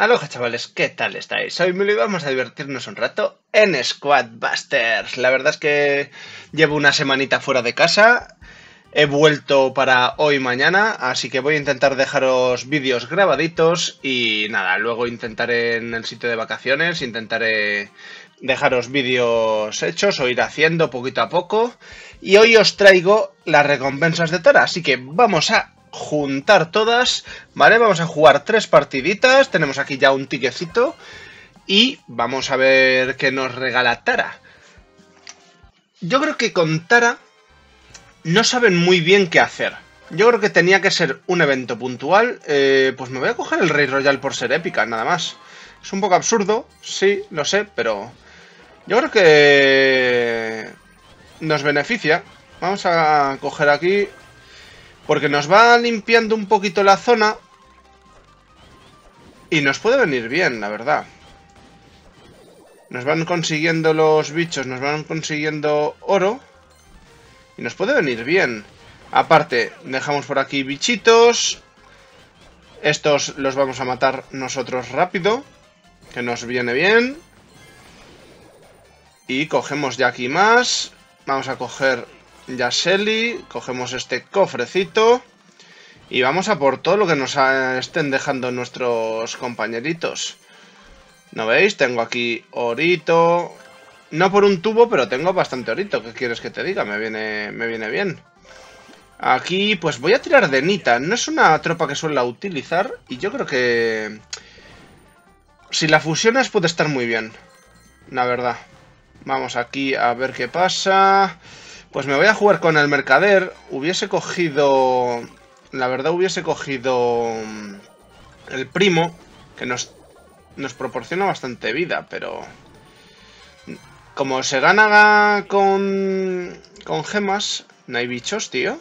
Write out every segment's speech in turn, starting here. Aloha chavales, ¿qué tal estáis? Hoy vamos a divertirnos un rato en Squad Busters. La verdad es que llevo una semanita fuera de casa, he vuelto para hoy mañana, así que voy a intentar dejaros vídeos grabaditos y nada, luego intentaré en el sitio de vacaciones, intentaré dejaros vídeos hechos o ir haciendo poquito a poco. Y hoy os traigo las recompensas de Tara, así que vamos a juntar todas, ¿vale? Vamos a jugar 3 partiditas, tenemos aquí ya un tiquecito y vamos a ver qué nos regala Tara. Yo creo que con Tara no saben muy bien qué hacer. Yo creo que tenía que ser un evento puntual. Pues me voy a coger el Rey Royal por ser épica, nada más. Es un poco absurdo, sí, lo sé, pero yo creo que nos beneficia. Vamos a coger aquí, porque nos va limpiando un poquito la zona y nos puede venir bien, la verdad. Nos van consiguiendo los bichos, nos van consiguiendo oro y nos puede venir bien. Aparte, dejamos por aquí bichitos. Estos los vamos a matar nosotros rápido, que nos viene bien. Y cogemos ya aquí más. Vamos a coger ya Shelly, cogemos este cofrecito y vamos a por todo lo que nos estén dejando nuestros compañeritos. ¿No veis? Tengo aquí orito, no por un tubo, pero tengo bastante orito. ¿Qué quieres que te diga? Me viene bien. Aquí pues voy a tirar de Nita, no es una tropa que suela utilizar y yo creo que si la fusionas puede estar muy bien, la verdad. Vamos aquí a ver qué pasa. Pues me voy a jugar con el mercader. Hubiese cogido... La verdad hubiese cogido el primo, que nos proporciona bastante vida, pero como se gana con gemas, no hay bichos, tío.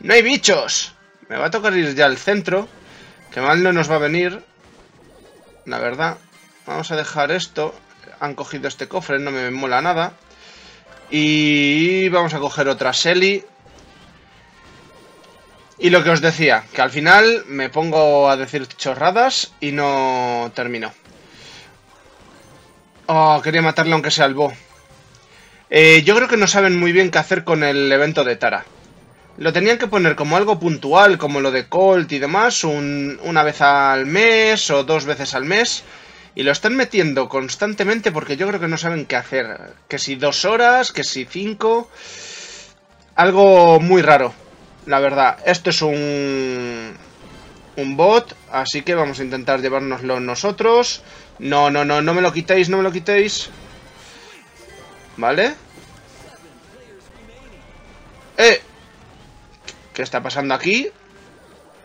¡No hay bichos! Me va a tocar ir ya al centro, que mal no nos va a venir, la verdad. Vamos a dejar esto. Han cogido este cofre, no me mola nada. Y vamos a coger otra Shelly. Y lo que os decía, que al final me pongo a decir chorradas y no termino. Oh, quería matarle aunque sea al Bo. Yo creo que no saben muy bien qué hacer con el evento de Tara. Lo tenían que poner como algo puntual, como lo de Colt y demás, una vez al mes o 2 veces al mes. Y lo están metiendo constantemente porque yo creo que no saben qué hacer. Que si 2 horas, que si 5... Algo muy raro, la verdad. Esto es un bot, así que vamos a intentar llevárnoslo nosotros. No, no, no, no me lo quitéis, no me lo quitéis. ¿Vale? ¿Qué está pasando aquí?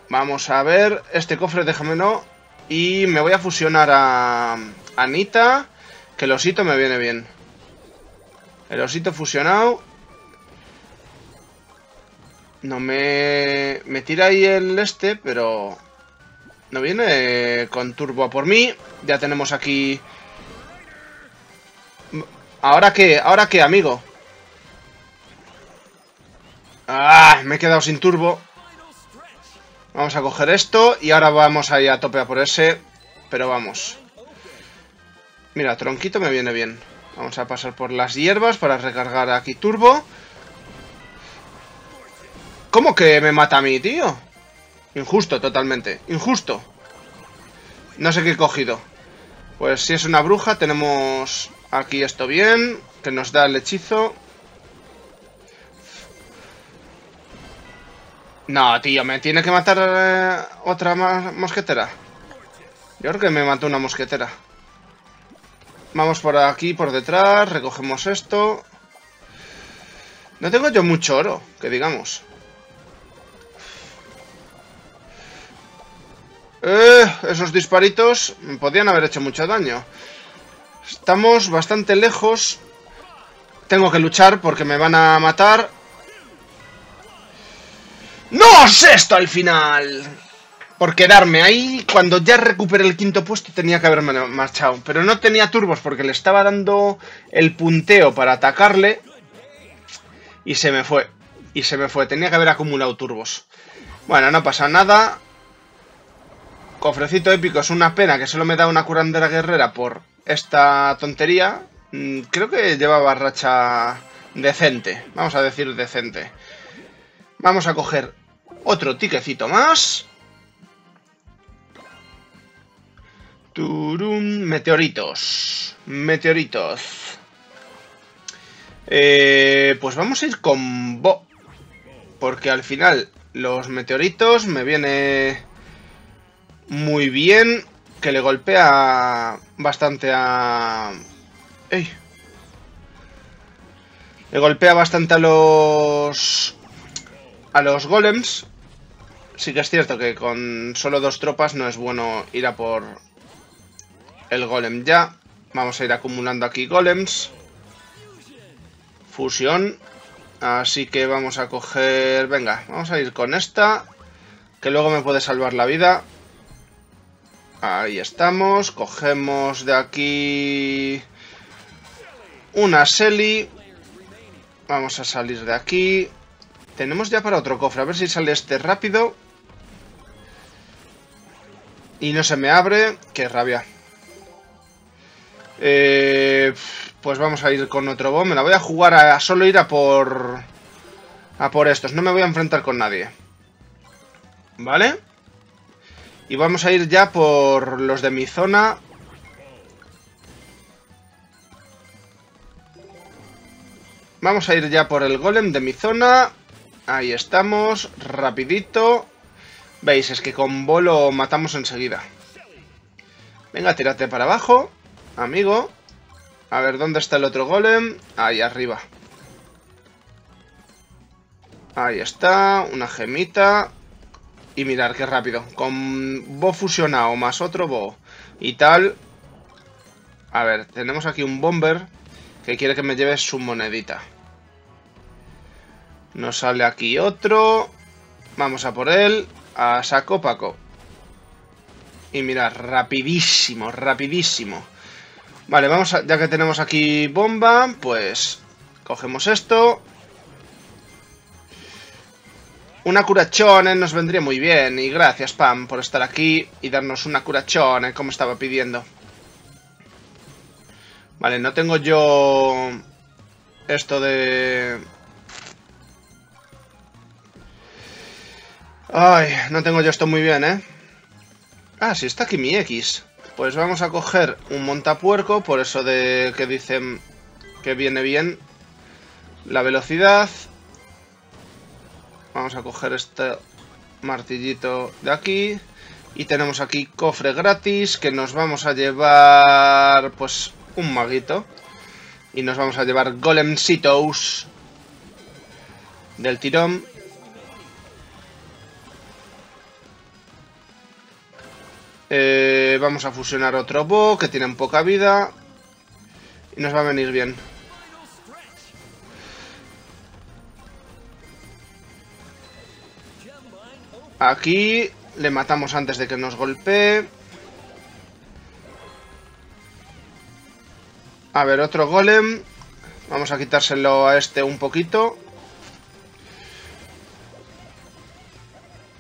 Vamos a ver. Este cofre, déjamelo. Y me voy a fusionar a Anita, que el osito me viene bien. El osito fusionado. No me... Me tira ahí el este, pero... No viene con turbo a por mí. Ya tenemos aquí... ¿Ahora qué, amigo? ¡Ah! Me he quedado sin turbo. Vamos a coger esto y ahora vamos ahí a tope a por ese, pero vamos. Mira, tronquito me viene bien. Vamos a pasar por las hierbas para recargar aquí turbo. ¿Cómo que me mata a mí, tío? Injusto, totalmente. Injusto. No sé qué he cogido. Pues si es una bruja, tenemos aquí esto bien, que nos da el hechizo. No, tío, me tiene que matar otra mosquetera. Yo creo que me mató una mosquetera. Vamos por aquí, por detrás, recogemos esto. No tengo yo mucho oro, que digamos. Esos disparitos me podían haber hecho mucho daño. Estamos bastante lejos. Tengo que luchar porque me van a matar. ¡No es esto al final! Por quedarme ahí, cuando ya recuperé el 5.º puesto tenía que haberme marchado. Pero no tenía turbos porque le estaba dando el punteo para atacarle. Y se me fue. Y se me fue. Tenía que haber acumulado turbos. Bueno, no pasa nada. Cofrecito épico, es una pena que solo me da una curandera guerrera por esta tontería. Creo que llevaba racha decente, vamos a decir decente. Vamos a coger otro tiquecito más. Turun, meteoritos. Meteoritos. Pues vamos a ir con Bo. Porque al final los meteoritos me viene muy bien. Que le golpea bastante a... ¡Ey! Le golpea bastante a los... a los golems. Sí que es cierto que con solo dos tropas no es bueno ir a por el golem ya. Vamos a ir acumulando aquí golems. Fusión. Así que vamos a coger... Venga, vamos a ir con esta, que luego me puede salvar la vida. Ahí estamos. Cogemos de aquí una Shelly. Vamos a salir de aquí. Tenemos ya para otro cofre. A ver si sale este rápido. Y no se me abre. ¡Qué rabia! Pues vamos a ir con otro bomb. Me la voy a jugar a solo ir a por... a por estos. No me voy a enfrentar con nadie. ¿Vale? Y vamos a ir ya por los de mi zona. Vamos a ir ya por el golem de mi zona. Ahí estamos. Rapidito. Veis, es que con Bo lo matamos enseguida. Venga, tírate para abajo, amigo. A ver, ¿dónde está el otro golem? Ahí arriba. Ahí está, una gemita. Y mirar qué rápido. Con Bo fusionado más otro Bo y tal. A ver, tenemos aquí un bomber que quiere que me lleve su monedita. Nos sale aquí otro. Vamos a por él. A saco Paco. Y mirad, rapidísimo, rapidísimo. Vale, vamos a, ya que tenemos aquí bomba, pues cogemos esto. Una curachone nos vendría muy bien. Y gracias, Pam, por estar aquí y darnos una curachone, como estaba pidiendo. Vale, no tengo yo esto de... Ay, no tengo yo esto muy bien, ¿eh? Ah, sí, está aquí mi X. Pues vamos a coger un montapuerco, por eso de que dicen que viene bien la velocidad. Vamos a coger este martillito de aquí. Y tenemos aquí cofre gratis, que nos vamos a llevar, pues, un maguito. Y nos vamos a llevar golemcitos del tirón. Vamos a fusionar otro Bo, que tienen poca vida. Y nos va a venir bien. Aquí le matamos antes de que nos golpee. A ver, otro golem. Vamos a quitárselo a este un poquito.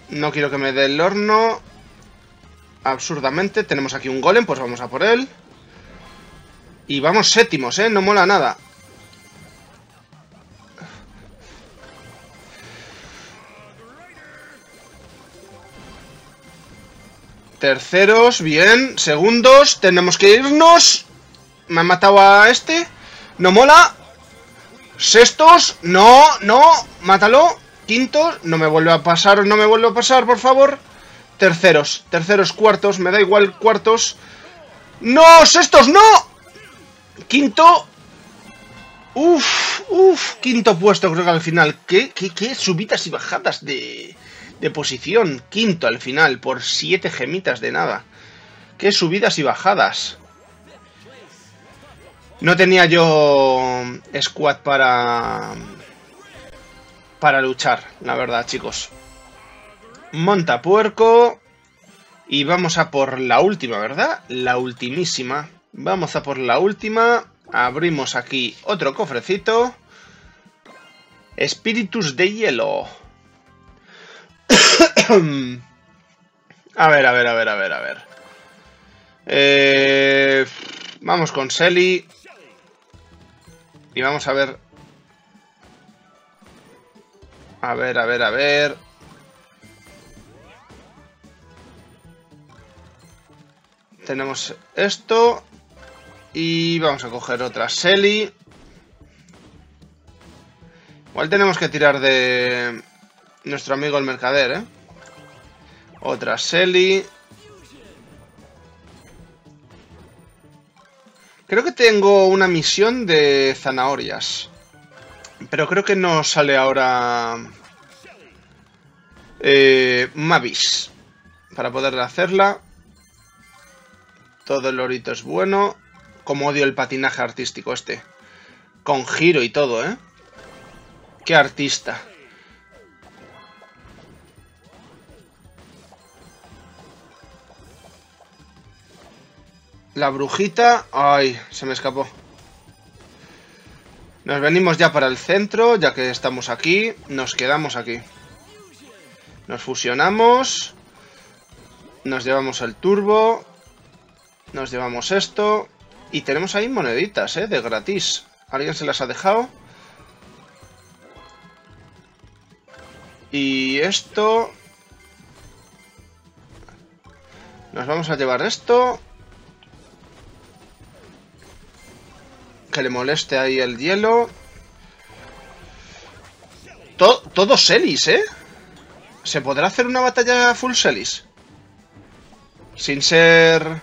No quiero que me dé el horno. Absurdamente. Tenemos aquí un golem, pues vamos a por él. Y vamos séptimos, ¿eh? No mola nada. Terceros, bien. Segundos, tenemos que irnos. Me han matado a este. No mola. Sextos, no, no. Mátalo. Quintos, no me vuelve a pasar, no me vuelve a pasar, por favor. Terceros, terceros, cuartos. Me da igual cuartos. No, sextos, no. Quinto. Uf, uf. Quinto puesto creo que al final. ¿Qué? Subidas y bajadas de posición, quinto al final, por 7 gemitas de nada. Qué subidas y bajadas. No tenía yo squad para luchar, la verdad, chicos. Montapuerco. Y vamos a por la última, ¿verdad? La ultimísima. Vamos a por la última. Abrimos aquí otro cofrecito. Espíritus de hielo. A ver. Vamos con Shelly. Y vamos a ver. A ver. Tenemos esto. Y vamos a coger otra Shelly. Igual tenemos que tirar de nuestro amigo el mercader, ¿eh? Otra Shelly. Creo que tengo una misión de zanahorias. Pero creo que no sale ahora Mavis para poder hacerla. Todo el lorito es bueno. Como odio el patinaje artístico este. Con giro y todo, ¿eh? ¡Qué artista! La brujita... ¡Ay! Se me escapó. Nos venimos ya para el centro, ya que estamos aquí. Nos quedamos aquí. Nos fusionamos. Nos llevamos el turbo. Nos llevamos esto. Y tenemos ahí moneditas, de gratis. ¿Alguien se las ha dejado? Y esto... Nos vamos a llevar esto. Que le moleste ahí el hielo. Todo Shellys, ¿eh? ¿Se podrá hacer una batalla full Shellys? Sin ser...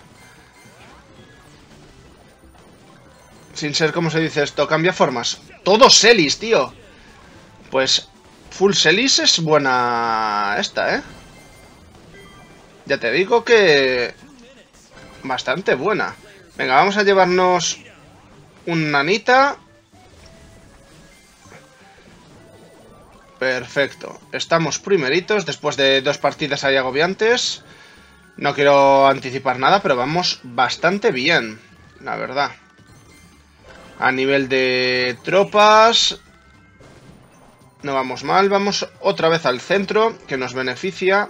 ¿cómo se dice esto? Cambia formas. Todo Shellys, tío. Pues full Shellys es buena esta, ¿eh? Ya te digo que... bastante buena. Venga, vamos a llevarnos una Nita. Perfecto. Estamos primeritos después de dos partidas ahí agobiantes. No quiero anticipar nada, pero vamos bastante bien, la verdad. A nivel de tropas, no vamos mal. Vamos otra vez al centro, que nos beneficia.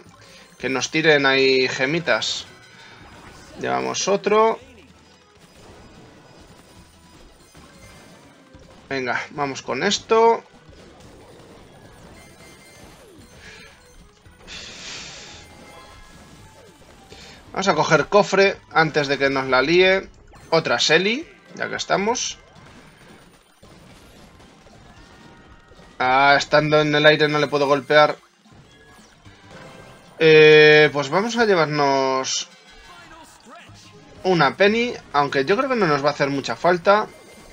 Que nos tiren ahí gemitas. Llevamos otro. Venga, vamos con esto. Vamos a coger cofre antes de que nos la líe. Otra Shelly, ya que estamos. Ah, estando en el aire no le puedo golpear. Pues vamos a llevarnos una Penny. Aunque yo creo que no nos va a hacer mucha falta,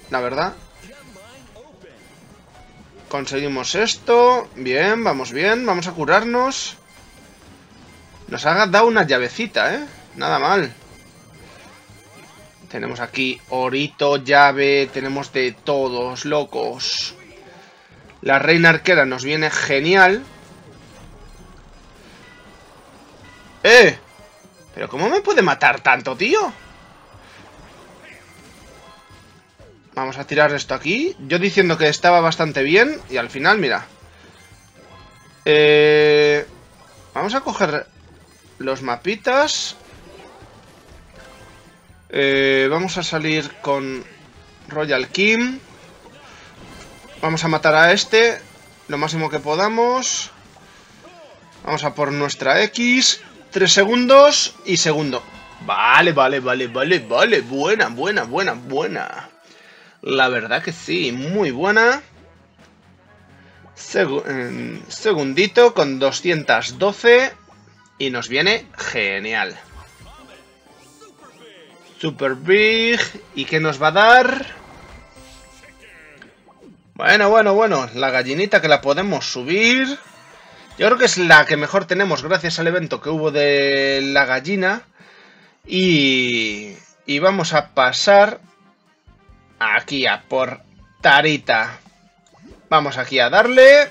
la verdad. Conseguimos esto. Bien, vamos bien. Vamos a curarnos. Nos ha dado una llavecita, ¿eh? Nada mal. Tenemos aquí orito, llave. Tenemos de todos, locos. La reina arquera nos viene genial. ¡Eh! ¿Pero cómo me puede matar tanto, tío? Vamos a tirar esto aquí. Yo diciendo que estaba bastante bien. Y al final, mira. Vamos a coger los mapitas. Vamos a salir con Royal Kim. Vamos a matar a este lo máximo que podamos. Vamos a por nuestra X. 3 segundos y segundo. Vale. Buena. La verdad que sí, muy buena. Segundito con 212. Y nos viene genial. Super Big. ¿Y qué nos va a dar? Bueno, la gallinita que la podemos subir. Yo creo que es la que mejor tenemos gracias al evento que hubo de la gallina. Y vamos a pasar aquí a por Tarita. Vamos aquí a darle.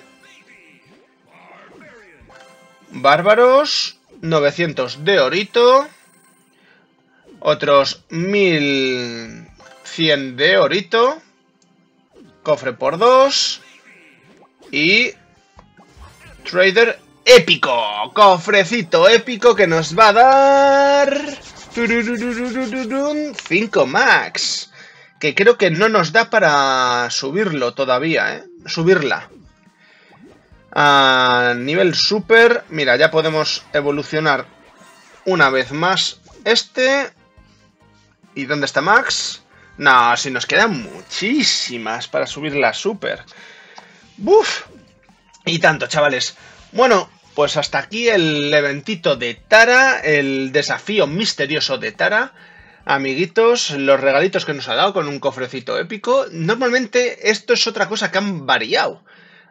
Bárbaros, 900 de orito. Otros 1100 de orito. Cofre por 2. Y Trader épico, cofrecito épico que nos va a dar 5 max, que creo que no nos da para subirlo todavía, subirla a nivel super. Mira, ya podemos evolucionar una vez más este. ¿Y dónde está Max? No, si nos quedan muchísimas para subir la super. ¡Buf! Y tanto, chavales. Bueno, pues hasta aquí el eventito de Tara, el desafío misterioso de Tara. Amiguitos, los regalitos que nos ha dado con un cofrecito épico. Normalmente esto es otra cosa que han variado.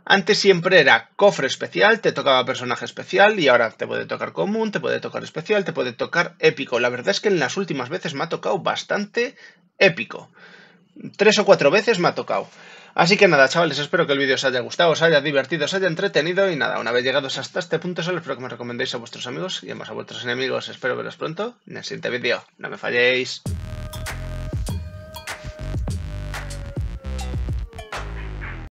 Antes siempre era cofre especial, te tocaba personaje especial y ahora te puede tocar común, te puede tocar especial, te puede tocar épico. La verdad es que en las últimas veces me ha tocado bastante épico. 3 o 4 veces me ha tocado. Así que nada, chavales, espero que el vídeo os haya gustado, os haya divertido, os haya entretenido y nada, una vez llegados hasta este punto solo espero que me recomendéis a vuestros amigos y además a vuestros enemigos. Espero veros pronto en el siguiente vídeo. No me falléis.